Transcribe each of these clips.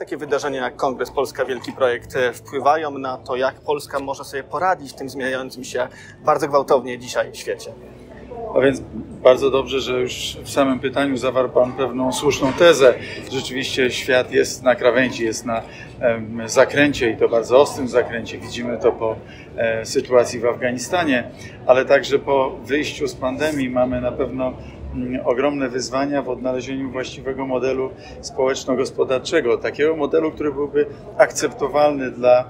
takie wydarzenia jak Kongres Polska Wielki Projekt wpływają na to, jak Polska może sobie poradzić w tym zmieniającym się bardzo gwałtownie dzisiaj w świecie? A więc bardzo dobrze, że już w samym pytaniu zawarł Pan pewną słuszną tezę. Rzeczywiście świat jest na krawędzi, jest na zakręcie i to bardzo ostrym zakręcie. Widzimy to po sytuacji w Afganistanie, ale także po wyjściu z pandemii mamy na pewno ogromne wyzwania w odnalezieniu właściwego modelu społeczno-gospodarczego. Takiego modelu, który byłby akceptowalny dla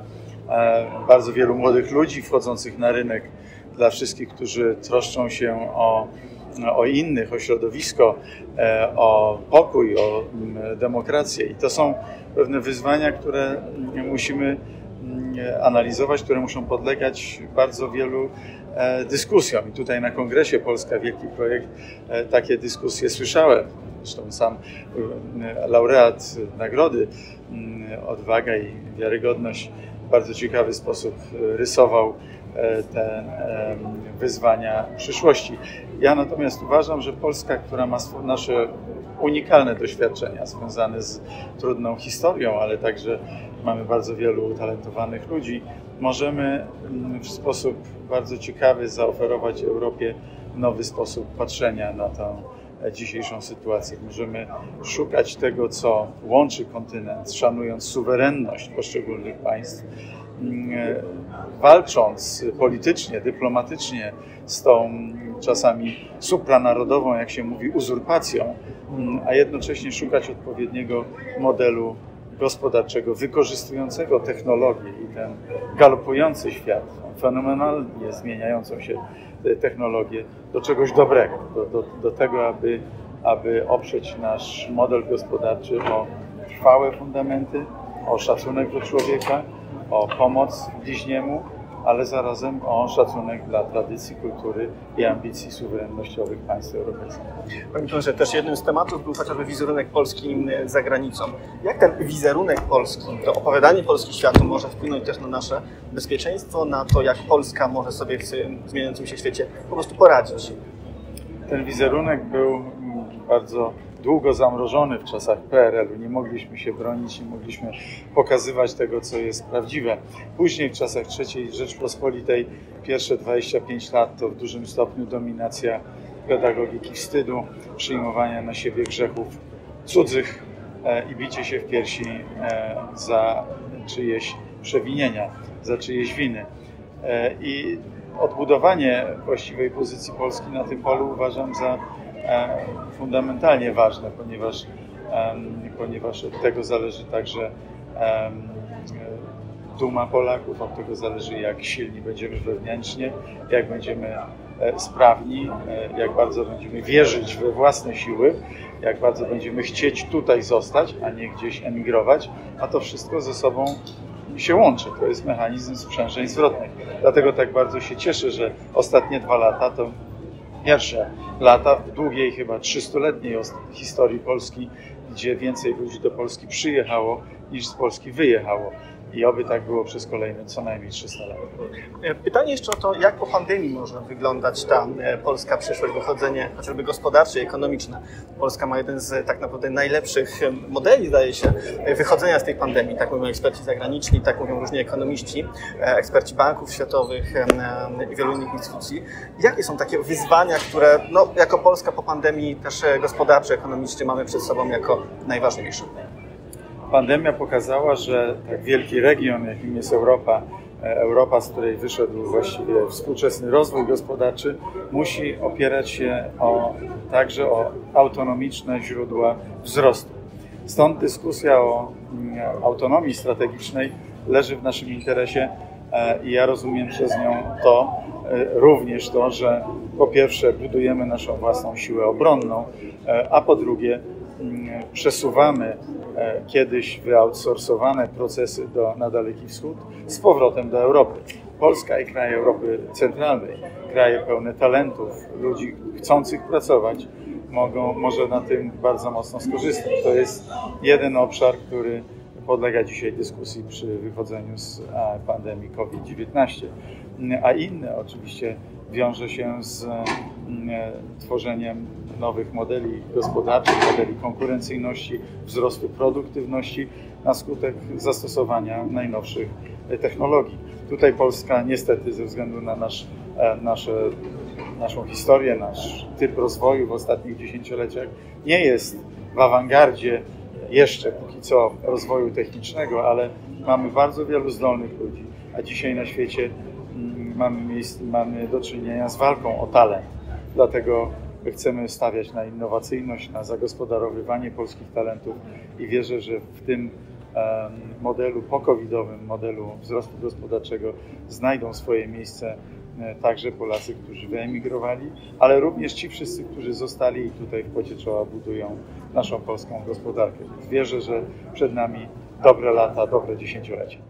bardzo wielu młodych ludzi wchodzących na rynek, dla wszystkich, którzy troszczą się o innych, o środowisko, o pokój, o demokrację. I to są pewne wyzwania, które musimy analizować, które muszą podlegać bardzo wielu dyskusjom. I tutaj na Kongresie Polska Wielki Projekt takie dyskusje słyszałem. Zresztą sam laureat nagrody Odwaga i Wiarygodność w bardzo ciekawy sposób rysował te wyzwania przyszłości. Ja natomiast uważam, że Polska, która ma nasze unikalne doświadczenia związane z trudną historią, ale także mamy bardzo wielu utalentowanych ludzi, możemy w sposób bardzo ciekawy zaoferować Europie nowy sposób patrzenia na tę dzisiejszą sytuację. Możemy szukać tego, co łączy kontynent, szanując suwerenność poszczególnych państw, walcząc politycznie, dyplomatycznie z tą czasami supranarodową, jak się mówi, uzurpacją, a jednocześnie szukać odpowiedniego modelu gospodarczego, wykorzystującego technologię i ten galopujący świat, fenomenalnie zmieniającą się technologię, do czegoś dobrego, do tego, aby oprzeć nasz model gospodarczy o trwałe fundamenty, o szacunek do człowieka, o pomoc bliźniemu, ale zarazem o szacunek dla tradycji, kultury i ambicji suwerennościowych państw europejskich. Panie profesorze, też jednym z tematów był chociażby wizerunek Polski za granicą. Jak ten wizerunek Polski, to opowiadanie Polski światu może wpłynąć też na nasze bezpieczeństwo, na to, jak Polska może sobie w zmieniającym się świecie po prostu poradzić? Ten wizerunek był bardzo długo zamrożony w czasach PRL-u. Nie mogliśmy się bronić, nie mogliśmy pokazywać tego, co jest prawdziwe. Później w czasach III Rzeczpospolitej pierwsze 25 lat to w dużym stopniu dominacja pedagogiki wstydu, przyjmowania na siebie grzechów cudzych i bicie się w piersi za czyjeś przewinienia, za czyjeś winy. I odbudowanie właściwej pozycji Polski na tym polu uważam za fundamentalnie ważne, ponieważ od tego zależy także duma Polaków, od tego zależy, jak silni będziemy wewnętrznie, jak będziemy sprawni, jak bardzo będziemy wierzyć we własne siły, jak bardzo będziemy chcieć tutaj zostać, a nie gdzieś emigrować, a to wszystko ze sobą się łączy. To jest mechanizm sprzężeń zwrotnych. Dlatego tak bardzo się cieszę, że ostatnie 2 lata to pierwsze lata w długiej, chyba 300-letniej historii Polski, gdzie więcej ludzi do Polski przyjechało niż z Polski wyjechało. I oby tak było przez kolejne co najmniej 300 lat. Pytanie jeszcze o to, jak po pandemii może wyglądać ta polska przyszłość, wychodzenie chociażby gospodarcze i ekonomiczne. Polska ma jeden z tak naprawdę najlepszych modeli, zdaje się, wychodzenia z tej pandemii. Tak mówią eksperci zagraniczni, tak mówią różni ekonomiści, eksperci banków światowych i wielu innych instytucji. Jakie są takie wyzwania, które jako Polska po pandemii też gospodarczo, ekonomicznie mamy przed sobą jako najważniejsze? Pandemia pokazała, że tak wielki region, jakim jest Europa, Europa, z której wyszedł właściwie współczesny rozwój gospodarczy, musi opierać się także o autonomiczne źródła wzrostu. Stąd dyskusja o autonomii strategicznej leży w naszym interesie i ja rozumiem przez nią również to, że po pierwsze budujemy naszą własną siłę obronną, a po drugie przesuwamy kiedyś wyoutsourcowane procesy na Daleki Wschód z powrotem do Europy. Polska i kraje Europy Centralnej, kraje pełne talentów, ludzi chcących pracować, może na tym bardzo mocno skorzystać. To jest jeden obszar, który podlega dzisiaj dyskusji przy wychodzeniu z pandemii COVID-19. a inny oczywiście wiąże się z tworzeniem nowych modeli gospodarczych, modeli konkurencyjności, wzrostu produktywności na skutek zastosowania najnowszych technologii. Tutaj Polska niestety ze względu na naszą historię, nasz typ rozwoju w ostatnich dziesięcioleciach nie jest w awangardzie jeszcze póki co rozwoju technicznego, ale mamy bardzo wielu zdolnych ludzi, a dzisiaj na świecie mamy do czynienia z walką o talent. Dlatego chcemy stawiać na innowacyjność, na zagospodarowywanie polskich talentów i wierzę, że w tym modelu po-covidowym, modelu wzrostu gospodarczego znajdą swoje miejsce także Polacy, którzy wyemigrowali, ale również ci wszyscy, którzy zostali i tutaj w pocie czoła budują naszą polską gospodarkę. Wierzę, że przed nami dobre lata, dobre dziesięciolecie.